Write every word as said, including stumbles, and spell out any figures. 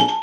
Oh.